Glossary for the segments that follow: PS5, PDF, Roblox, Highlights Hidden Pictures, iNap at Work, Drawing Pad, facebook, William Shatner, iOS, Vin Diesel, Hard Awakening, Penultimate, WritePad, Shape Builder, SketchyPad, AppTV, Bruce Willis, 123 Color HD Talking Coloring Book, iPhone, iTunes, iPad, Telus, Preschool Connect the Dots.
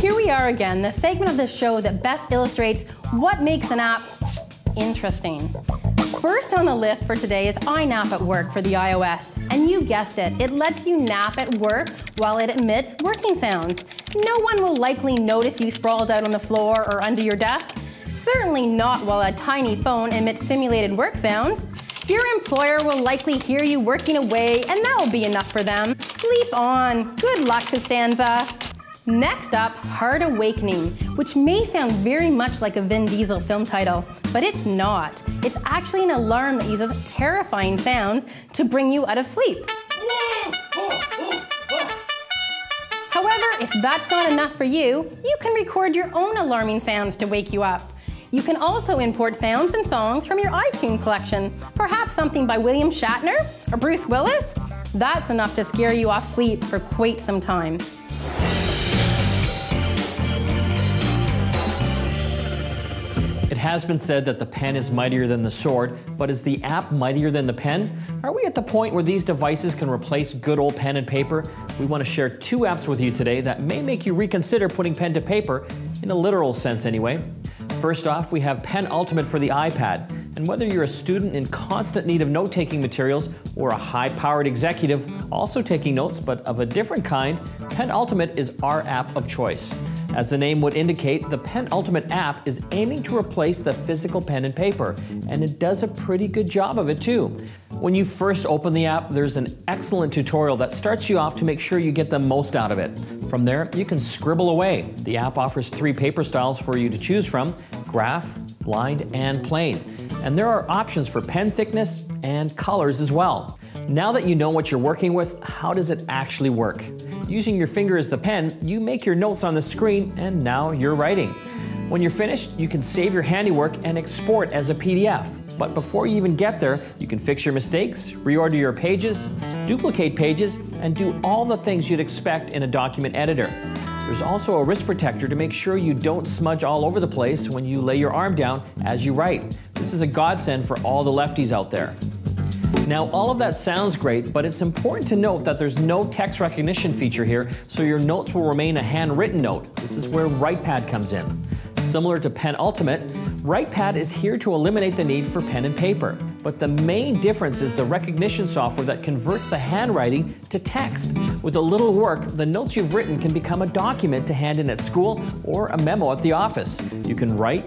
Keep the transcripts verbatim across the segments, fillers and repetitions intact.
Here we are again, the segment of the show that best illustrates what makes an app interesting. First on the list for today is iNap at Work for the iOS. And you guessed it, it lets you nap at work while it emits working sounds. No one will likely notice you sprawled out on the floor or under your desk. Certainly not while a tiny phone emits simulated work sounds. Your employer will likely hear you working away, and that will be enough for them. Sleep on. Good luck, Costanza. Next up, Hard Awakening, which may sound very much like a Vin Diesel film title, but it's not. It's actually an alarm that uses terrifying sounds to bring you out of sleep. However, if that's not enough for you, you can record your own alarming sounds to wake you up. You can also import sounds and songs from your iTunes collection, perhaps something by William Shatner or Bruce Willis. That's enough to scare you off sleep for quite some time. It has been said that the pen is mightier than the sword, but is the app mightier than the pen? Are we at the point where these devices can replace good old pen and paper? We want to share two apps with you today that may make you reconsider putting pen to paper, in a literal sense anyway. First off, we have Penultimate for the iPad, and whether you're a student in constant need of note-taking materials or a high-powered executive also taking notes but of a different kind, Penultimate is our app of choice. As the name would indicate, the Penultimate app is aiming to replace the physical pen and paper, and it does a pretty good job of it too. When you first open the app, there's an excellent tutorial that starts you off to make sure you get the most out of it. From there, you can scribble away. The app offers three paper styles for you to choose from: graph, lined, and plain. And there are options for pen thickness and colors as well. Now that you know what you're working with, how does it actually work? Using your finger as the pen, you make your notes on the screen, and now you're writing. When you're finished, you can save your handiwork and export as a P D F. But before you even get there, you can fix your mistakes, reorder your pages, duplicate pages, and do all the things you'd expect in a document editor. There's also a wrist protector to make sure you don't smudge all over the place when you lay your arm down as you write. This is a godsend for all the lefties out there. Now, all of that sounds great, but it's important to note that there's no text recognition feature here, so your notes will remain a handwritten note. This is where WritePad comes in. Similar to Penultimate, WritePad is here to eliminate the need for pen and paper, but the main difference is the recognition software that converts the handwriting to text. With a little work, the notes you've written can become a document to hand in at school or a memo at the office. You can write,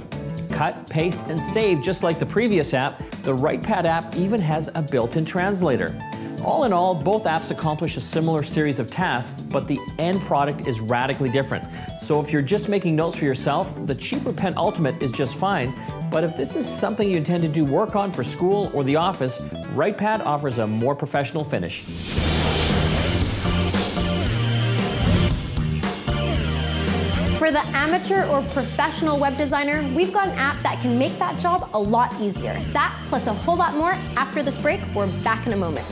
cut, paste, and save just like the previous app. The WritePad app even has a built-in translator. All in all, both apps accomplish a similar series of tasks, but the end product is radically different. So if you're just making notes for yourself, the cheaper Penultimate is just fine, but if this is something you intend to do work on for school or the office, WritePad offers a more professional finish. For the amateur or professional web designer, we've got an app that can make that job a lot easier. That plus a whole lot more after this break. We're back in a moment.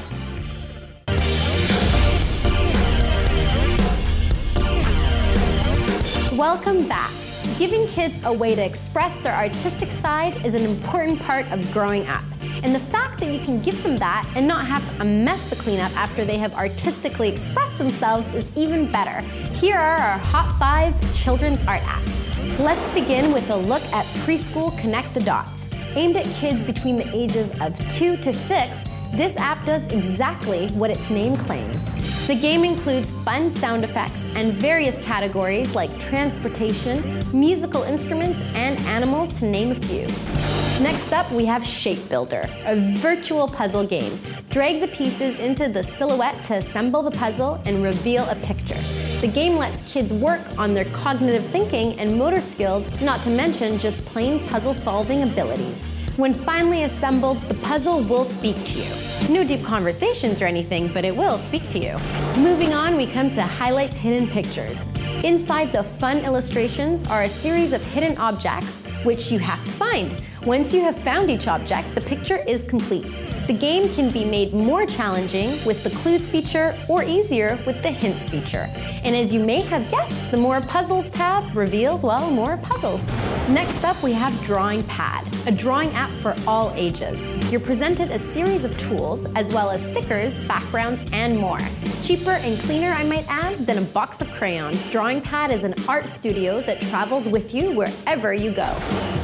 Welcome back. Giving kids a way to express their artistic side is an important part of growing up. And the fact that you can give them that and not have a mess to clean up after they have artistically expressed themselves is even better. Here are our Hot five Children's Art Apps. Let's begin with a look at Preschool Connect the Dots. Aimed at kids between the ages of two to six, this app does exactly what its name claims. The game includes fun sound effects and various categories like transportation, musical instruments, and animals, to name a few. Next up, we have Shape Builder, a virtual puzzle game. Drag the pieces into the silhouette to assemble the puzzle and reveal a picture. The game lets kids work on their cognitive thinking and motor skills, not to mention just plain puzzle-solving abilities. When finally assembled, the puzzle will speak to you. No deep conversations or anything, but it will speak to you. Moving on, we come to Highlights Hidden Pictures. Inside the fun illustrations are a series of hidden objects, which you have to find. Once you have found each object, the picture is complete. The game can be made more challenging with the clues feature or easier with the hints feature. And as you may have guessed, the More Puzzles tab reveals, well, more puzzles. Next up, we have Drawing Pad, a drawing app for all ages. You're presented a series of tools as well as stickers, backgrounds, and more. Cheaper and cleaner, I might add, than a box of crayons. Drawing Pad is an art studio that travels with you wherever you go.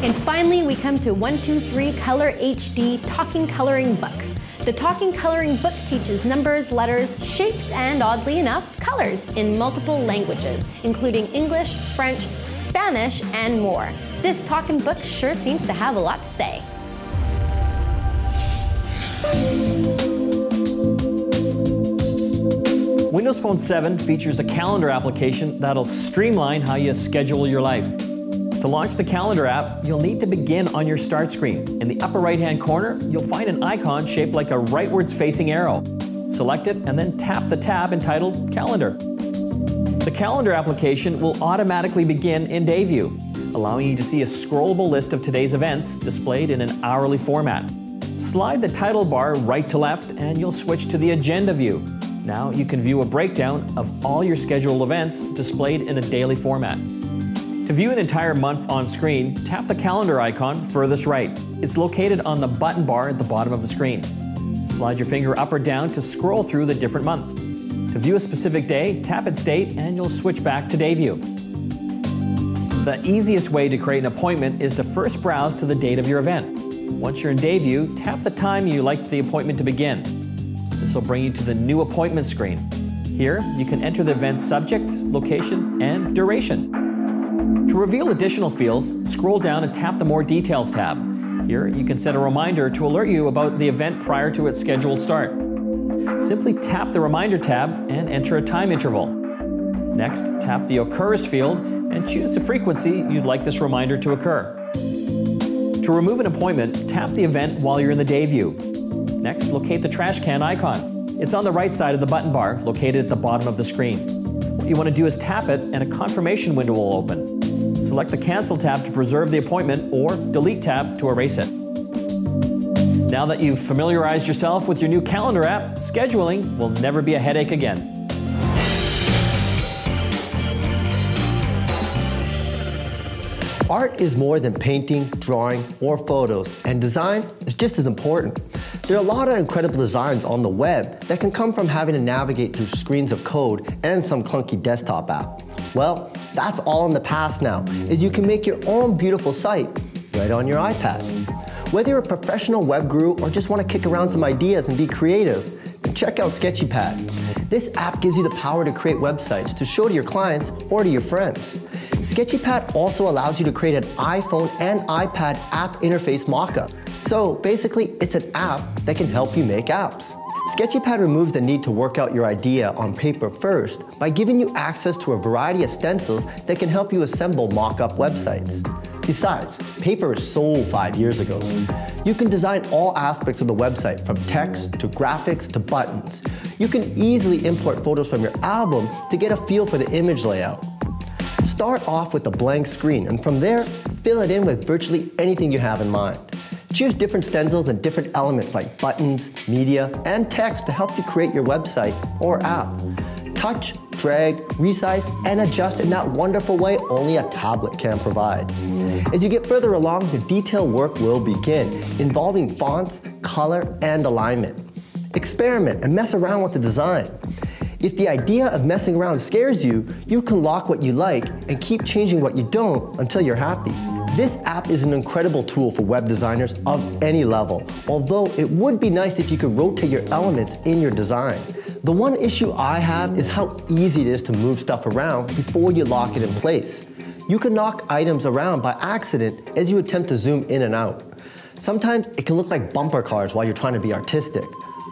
And finally, we come to one two three Color H D Talking Coloring Book. The Talking Coloring Book teaches numbers, letters, shapes, and oddly enough, colors in multiple languages, including English, French, Spanish, and more. This talking book sure seems to have a lot to say. Windows Phone seven features a calendar application that'll streamline how you schedule your life. To launch the calendar app, you'll need to begin on your start screen. In the upper right-hand corner, you'll find an icon shaped like a rightwards-facing arrow. Select it and then tap the tab entitled Calendar. The calendar application will automatically begin in day view, allowing you to see a scrollable list of today's events displayed in an hourly format. Slide the title bar right to left and you'll switch to the agenda view. Now you can view a breakdown of all your scheduled events displayed in a daily format. To view an entire month on screen, tap the calendar icon furthest right. It's located on the button bar at the bottom of the screen. Slide your finger up or down to scroll through the different months. To view a specific day, tap its date and you'll switch back to day view. The easiest way to create an appointment is to first browse to the date of your event. Once you're in day view, tap the time you like the appointment to begin. This will bring you to the new appointment screen. Here, you can enter the event's subject, location, and duration. To reveal additional fields, scroll down and tap the More Details tab. Here, you can set a reminder to alert you about the event prior to its scheduled start. Simply tap the Reminder tab and enter a time interval. Next, tap the Occurs field and choose the frequency you'd like this reminder to occur. To remove an appointment, tap the event while you're in the day view. Next, locate the trash can icon. It's on the right side of the button bar, located at the bottom of the screen. What you want to do is tap it and a confirmation window will open. Select the Cancel tab to preserve the appointment or Delete tab to erase it. Now that you've familiarized yourself with your new calendar app, scheduling will never be a headache again. Art is more than painting, drawing, or photos, and design is just as important. There are a lot of incredible designs on the web that can come from having to navigate through screens of code and some clunky desktop app. Well, that's all in the past now, as you can make your own beautiful site right on your iPad. Whether you're a professional web guru or just want to kick around some ideas and be creative, then check out SketchyPad. This app gives you the power to create websites to show to your clients or to your friends. SketchyPad also allows you to create an iPhone and iPad app interface mockup. So basically, it's an app that can help you make apps. SketchyPad removes the need to work out your idea on paper first by giving you access to a variety of stencils that can help you assemble mock-up websites. Besides, paper is sold five years ago. You can design all aspects of the website, from text to graphics to buttons. You can easily import photos from your album to get a feel for the image layout. Start off with a blank screen, and from there, fill it in with virtually anything you have in mind. Choose different stencils and different elements like buttons, media, and text to help you create your website or app. Touch, drag, resize, and adjust in that wonderful way only a tablet can provide. As you get further along, the detailed work will begin, involving fonts, color, and alignment. Experiment and mess around with the design. If the idea of messing around scares you, you can lock what you like and keep changing what you don't until you're happy. This app is an incredible tool for web designers of any level, although it would be nice if you could rotate your elements in your design. The one issue I have is how easy it is to move stuff around before you lock it in place. You can knock items around by accident as you attempt to zoom in and out. Sometimes it can look like bumper cars while you're trying to be artistic,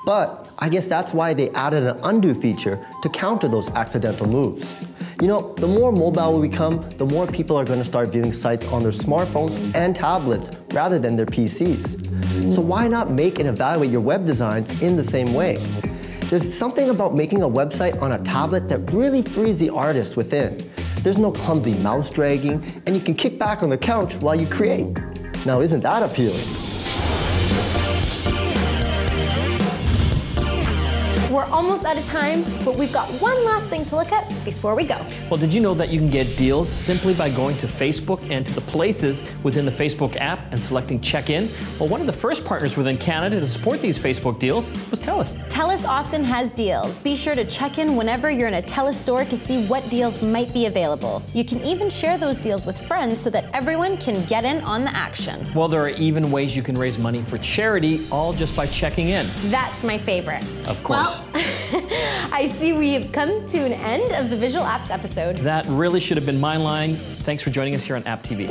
but I guess that's why they added an undo feature to counter those accidental moves. You know, the more mobile we become, the more people are going to start viewing sites on their smartphones and tablets rather than their P Cs. So why not make and evaluate your web designs in the same way? There's something about making a website on a tablet that really frees the artist within. There's no clumsy mouse dragging, and you can kick back on the couch while you create. Now, isn't that appealing? We're almost out of time, but we've got one last thing to look at before we go. Well, did you know that you can get deals simply by going to Facebook and to the places within the Facebook app and selecting check-in? Well, one of the first partners within Canada to support these Facebook deals was Telus. Telus often has deals. Be sure to check in whenever you're in a Telus store to see what deals might be available. You can even share those deals with friends so that everyone can get in on the action. Well, there are even ways you can raise money for charity, all just by checking in. That's my favorite. Of course. Well, I see we have come to an end of the Visual Apps episode. That really should have been my line. Thanks for joining us here on App T V.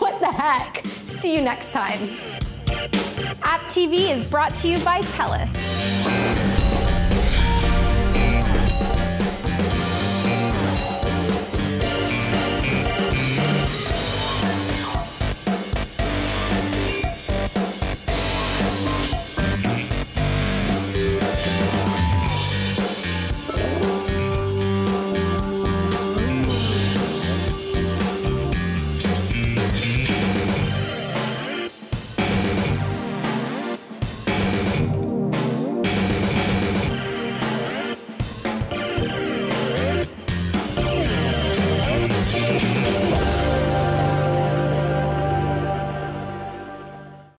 What the heck? See you next time. App T V is brought to you by Telus.